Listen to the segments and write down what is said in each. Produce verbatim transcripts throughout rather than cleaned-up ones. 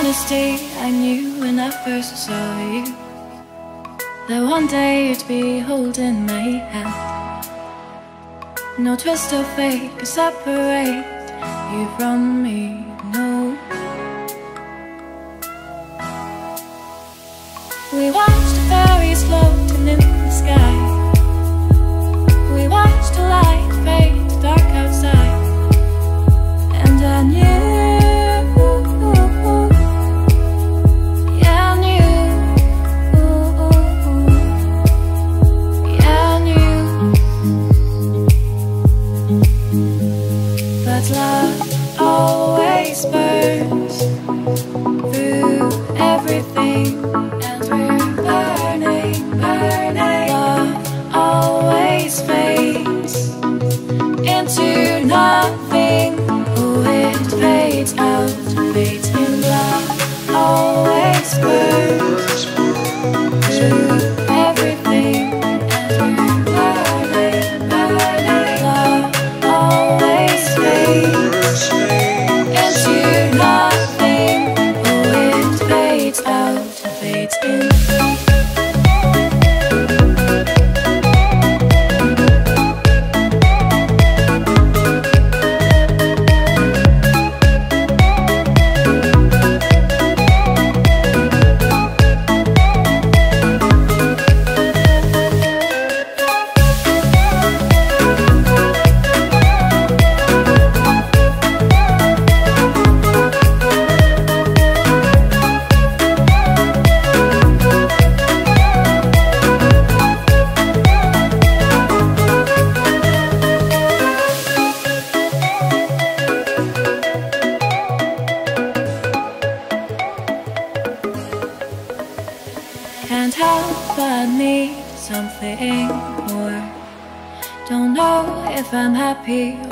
Honesty, I knew when I first saw you that one day you'd be holding my hand. No twist of fate could separate you from me, no. We watched the fairies floating in the sky. We watched the light fade to dark outside. And I knew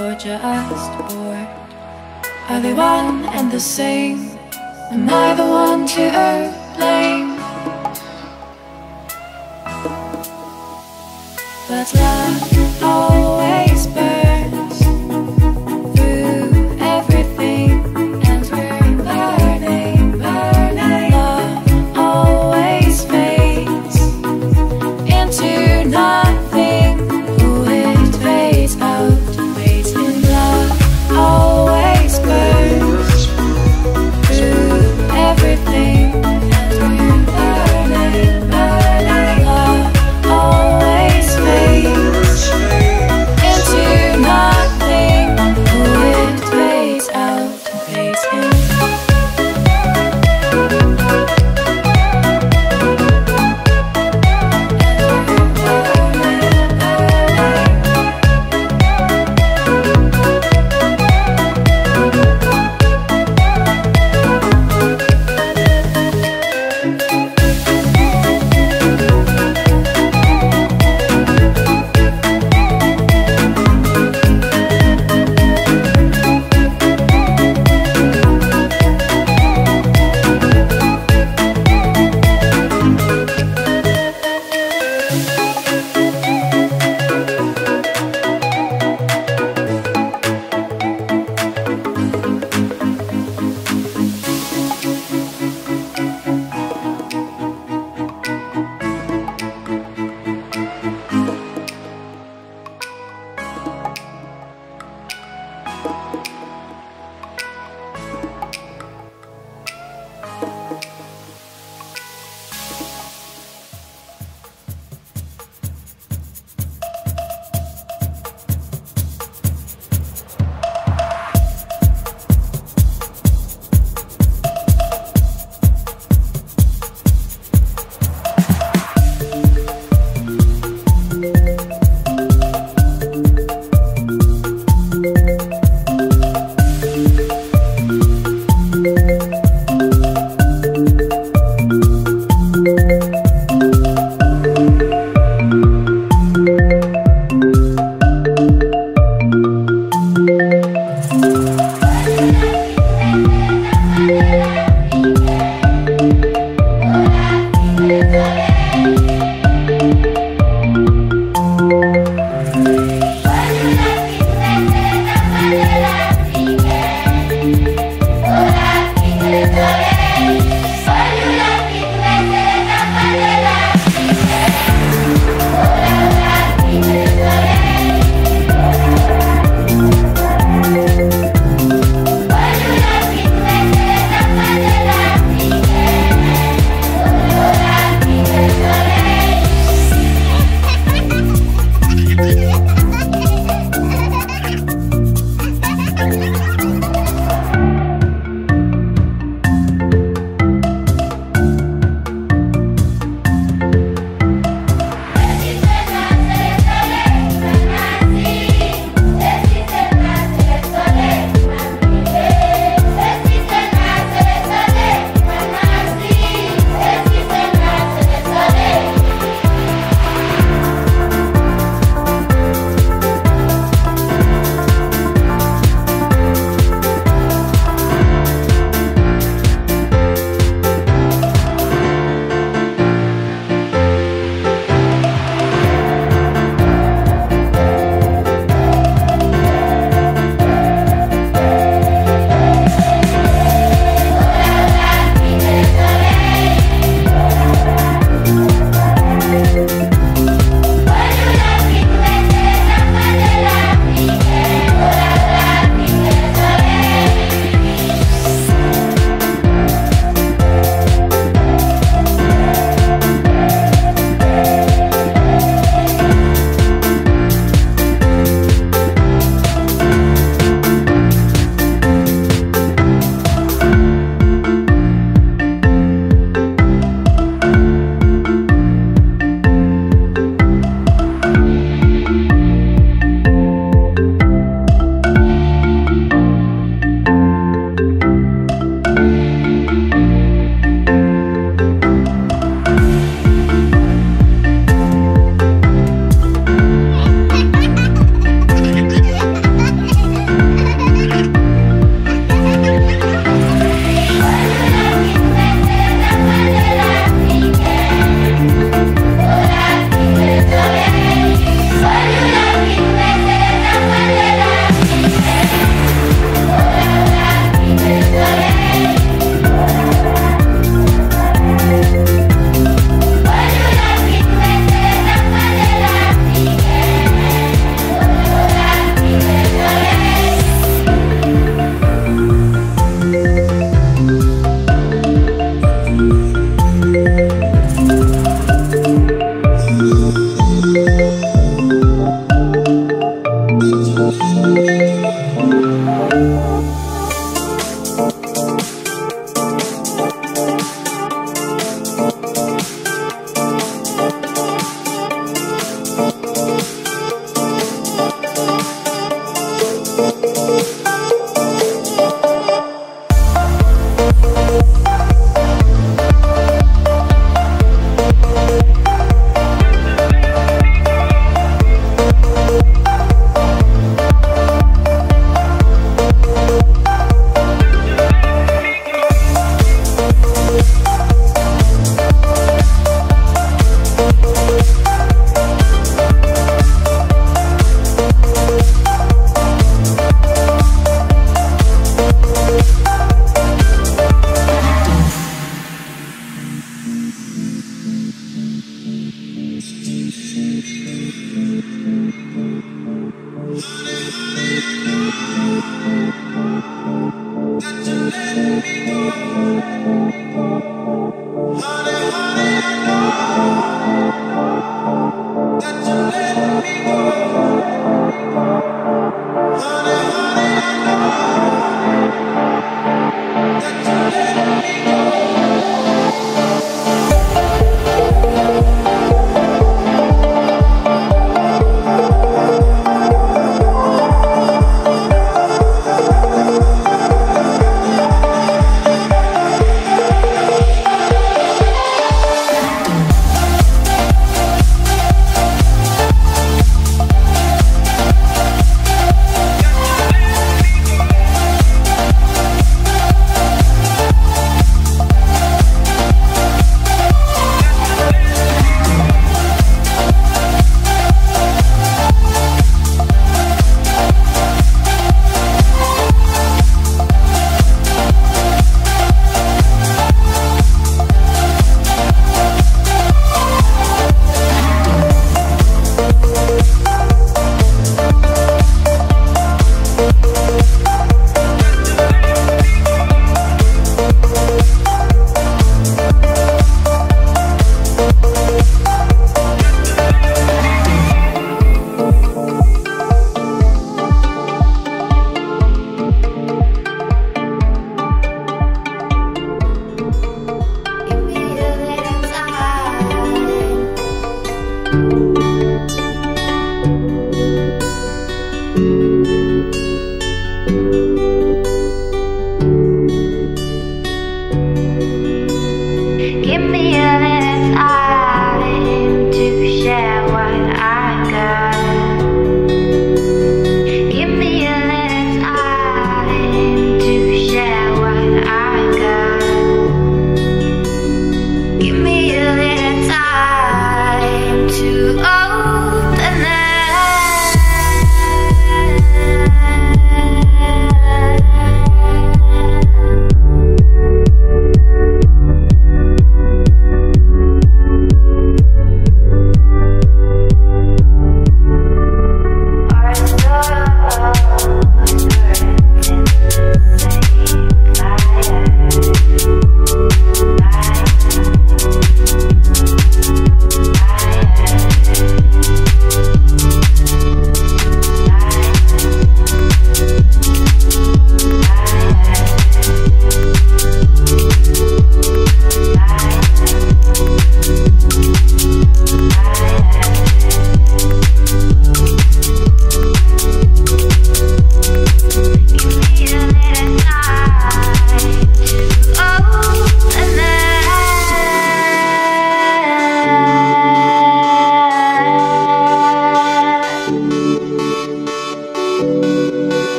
or just bored. Are they one and the same? Am I the one to err blame? But love always burns. Let's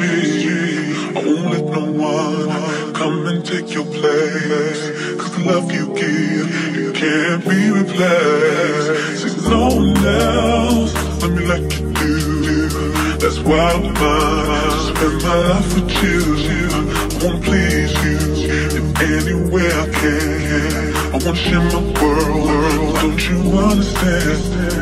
me. I won't let no one come and take your place, cause the love you give, it can't be replaced. There's no one else, let me like you do. That's why I'm mine, spend my life with you. I won't please you in any way I can. I want you in my world, don't you understand?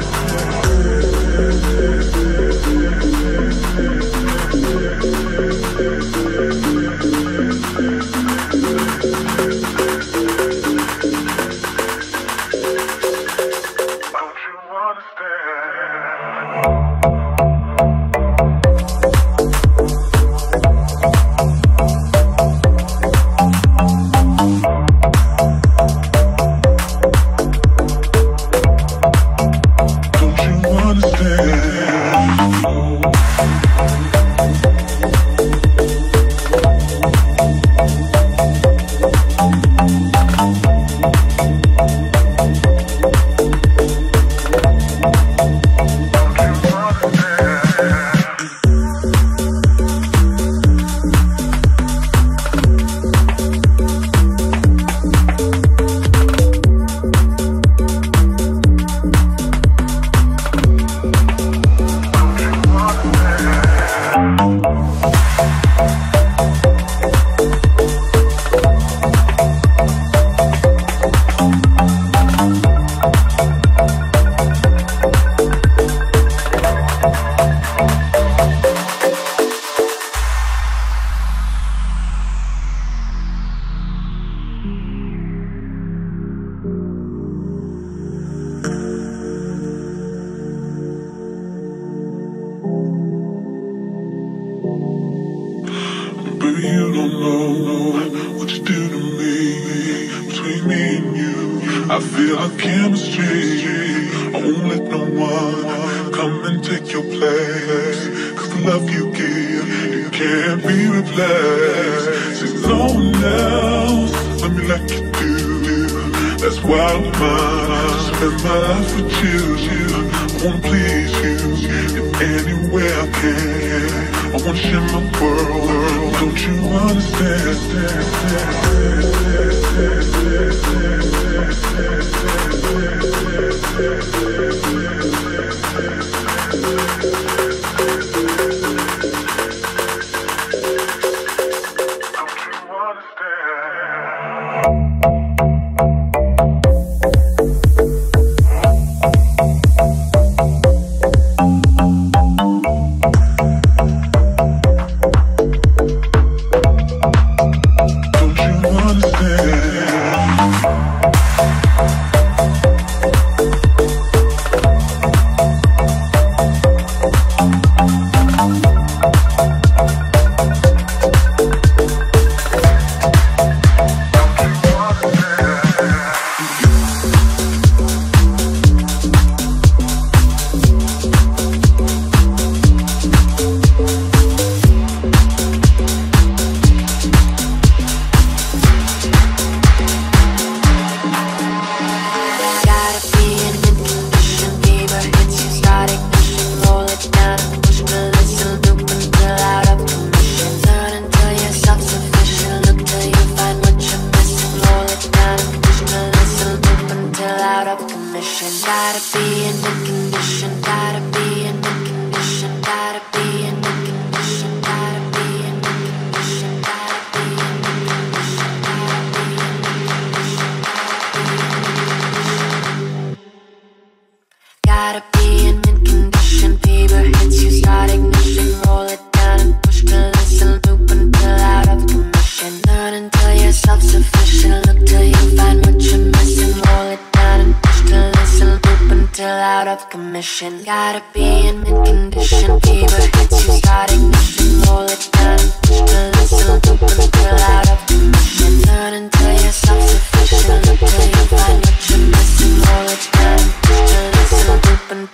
Turn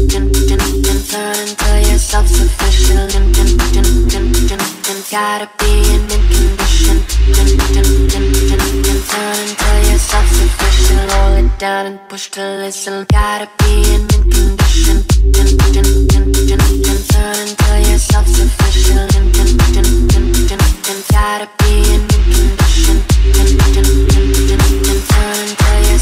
until you're self-sufficient. and roll it down and push to listen. Gotta be in condition, turn until you're self-sufficient. Gotta be in condition, turn until you're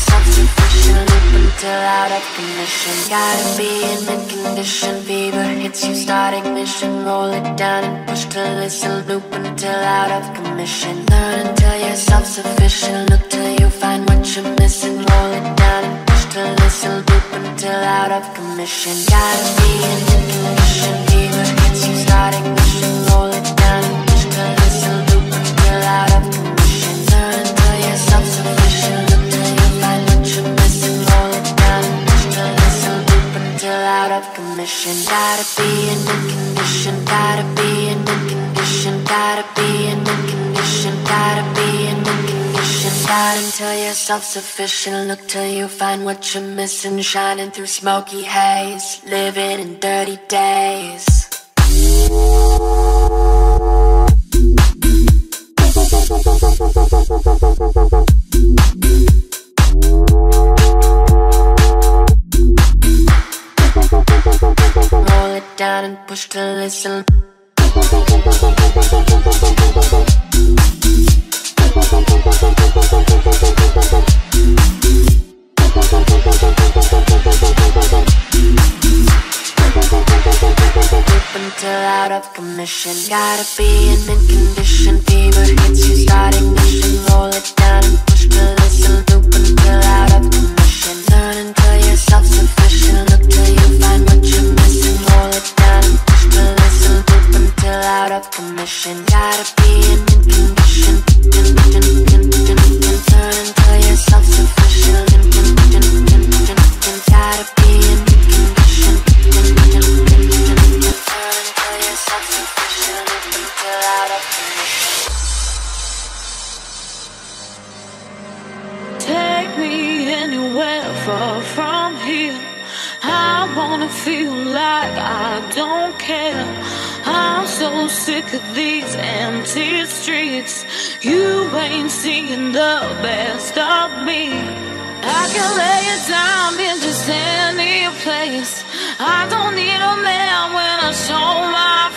self-sufficient. Until out of condition. Gotta be in condition. Fever hits you, start ignition. Roll it down and push to listen. Loop until out of commission. Learn until you're self-sufficient. Look till you find what you're missing. Roll it down and push to listen. Loop until out of commission. Gotta be in condition. Fever hits you, start ignition. Roll it down and push to listen. Loop until out of commission. Learn until you're self-sufficient. Look till you find what you're missing. Roll it down and push to listen. Loop until out of commission. Gotta be in condition. Gotta be in condition. Gotta be in condition. Gotta be in condition. Out until you're self-sufficient. Look till you find what you're missing. Shining through smoky haze. Living in dirty days. Roll it down and push to listen. Out of commission. Gotta be in mint condition. Fever hits you, start ignition. Roll it down and push to listen. Loop until out of commission. Learn until you're self-sufficient. Look till you find what you're missing. Roll it down and push to listen. Loop until out of commission. Gotta be in mint condition. Learn until you're self-sufficient. Gotta be in mint condition. Take me anywhere far from here. I wanna feel like I don't care. I'm so sick of these empty streets. You ain't seeing the best of me. I can lay it down in just any place. I don't need a man when I show my